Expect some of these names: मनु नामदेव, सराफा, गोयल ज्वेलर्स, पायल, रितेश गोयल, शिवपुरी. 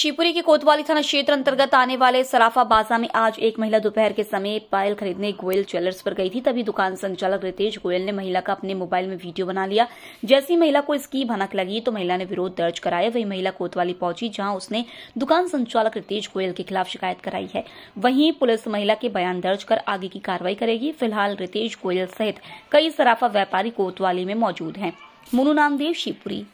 शिवपुरी के कोतवाली थाना क्षेत्र अंतर्गत आने वाले सराफा बाजार में आज एक महिला दोपहर के समय पायल खरीदने गोयल ज्वेलर्स पर गई थी। तभी दुकान संचालक रितेश गोयल ने महिला का अपने मोबाइल में वीडियो बना लिया। जैसी महिला को इसकी भनक लगी तो महिला ने विरोध दर्ज कराया। वहीं महिला कोतवाली पहुंची, जहां उसने दुकान संचालक रितेश गोयल के खिलाफ शिकायत कराई है। वहीं पुलिस महिला के बयान दर्ज कर आगे की कार्रवाई करेगी। फिलहाल रितेश गोयल सहित कई सराफा व्यापारी कोतवाली में मौजूद हैं। मनु नामदेव, शिवपुरी।